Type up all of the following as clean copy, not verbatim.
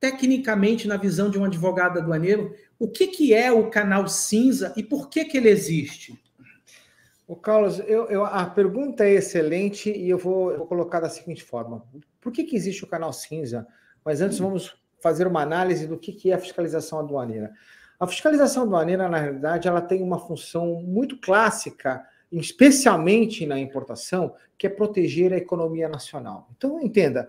tecnicamente, na visão de um advogado aduaneiro, o que, que é o canal cinza e por que, que ele existe? O Carlos, a pergunta é excelente e eu vou colocar da seguinte forma. Por que, que existe o canal cinza? Mas antes vamos fazer uma análise do que é a fiscalização aduaneira. A fiscalização aduaneira, na realidade, ela tem uma função muito clássica, especialmente na importação, que é proteger a economia nacional. Então, entenda,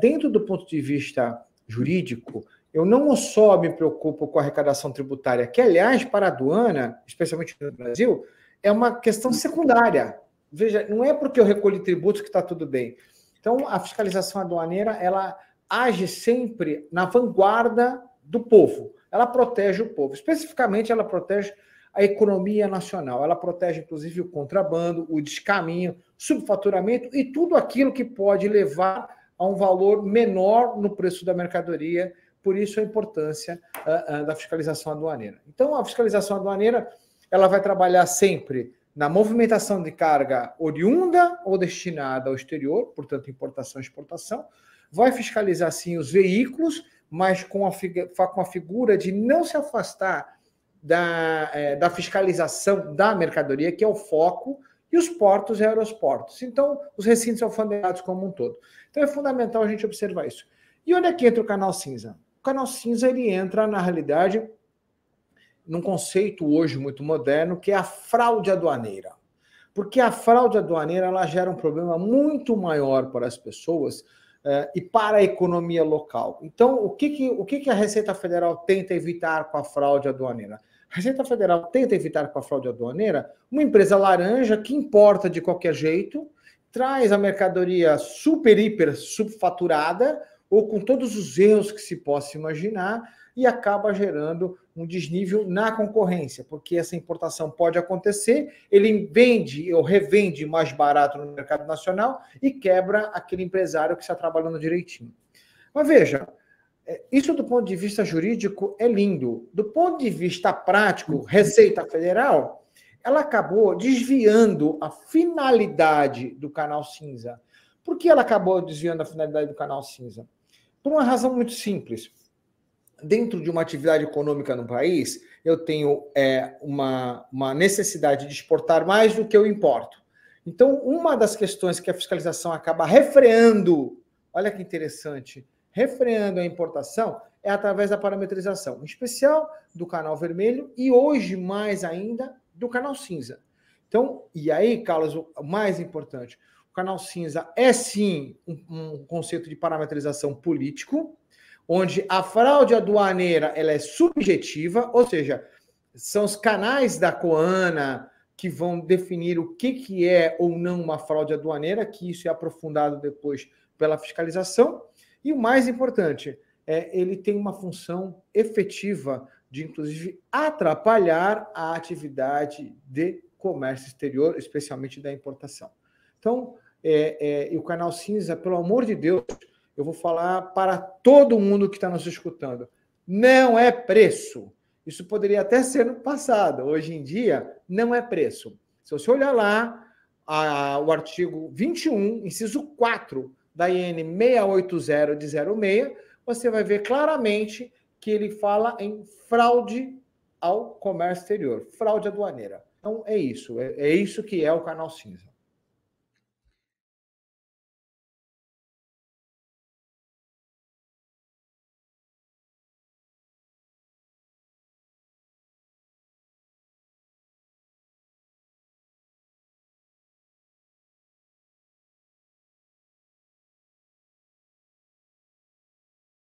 dentro do ponto de vista jurídico, eu não só me preocupo com a arrecadação tributária, que, aliás, para a aduana, especialmente no Brasil, é uma questão secundária. Veja, não é porque eu recolhi tributos que está tudo bem. Então, a fiscalização aduaneira, ela age sempre na vanguarda do povo. Ela protege o povo. Especificamente, ela protege a economia nacional. Ela protege, inclusive, o contrabando, o descaminho, subfaturamento e tudo aquilo que pode levar a um valor menor no preço da mercadoria. Por isso, a importância da fiscalização aduaneira. Então, a fiscalização aduaneira ela vai trabalhar sempre na movimentação de carga oriunda ou destinada ao exterior, portanto, importação e exportação. Vai fiscalizar, sim, os veículos, mas com a figura de não se afastar da fiscalização da mercadoria, que é o foco, e os portos e aeroportos. Então, os recintos alfandegários como um todo. Então, é fundamental a gente observar isso. E onde é que entra o canal cinza? O canal cinza ele entra, na realidade, num conceito hoje muito moderno, que é a fraude aduaneira. Porque a fraude aduaneira ela gera um problema muito maior para as pessoas, e para a economia local. Então, o que a Receita Federal tenta evitar com a fraude aduaneira? A Receita Federal tenta evitar com a fraude aduaneira uma empresa laranja que importa de qualquer jeito, traz a mercadoria super, hiper subfaturada, ou com todos os erros que se possa imaginar, e acaba gerando um desnível na concorrência, porque essa importação pode acontecer, ele vende ou revende mais barato no mercado nacional e quebra aquele empresário que está trabalhando direitinho. Mas veja, isso do ponto de vista jurídico é lindo. Do ponto de vista prático, Receita Federal, ela acabou desviando a finalidade do canal cinza. Por que ela acabou desviando a finalidade do canal cinza? Por uma razão muito simples. Dentro de uma atividade econômica no país, eu tenho uma necessidade de exportar mais do que eu importo. Então, uma das questões que a fiscalização acaba refreando, olha que interessante, refreando a importação é através da parametrização, em especial do canal vermelho e hoje mais ainda do canal cinza. Então, e aí, Carlos, o mais importante, o canal cinza é sim um conceito de parametrização político, onde a fraude aduaneira ela é subjetiva, ou seja, são os canais da Coana que vão definir o que é ou não uma fraude aduaneira, que isso é aprofundado depois pela fiscalização. E o mais importante, ele tem uma função efetiva de, inclusive, atrapalhar a atividade de comércio exterior, especialmente da importação. Então, o canal cinza, pelo amor de Deus, eu vou falar para todo mundo que está nos escutando. Não é preço. Isso poderia até ser no passado. Hoje em dia, não é preço. Se você olhar lá, o artigo 21, inciso 4 da IN 680 de 06, você vai ver claramente que ele fala em fraude ao comércio exterior, fraude aduaneira. Então, é isso. É isso que é o canal cinza.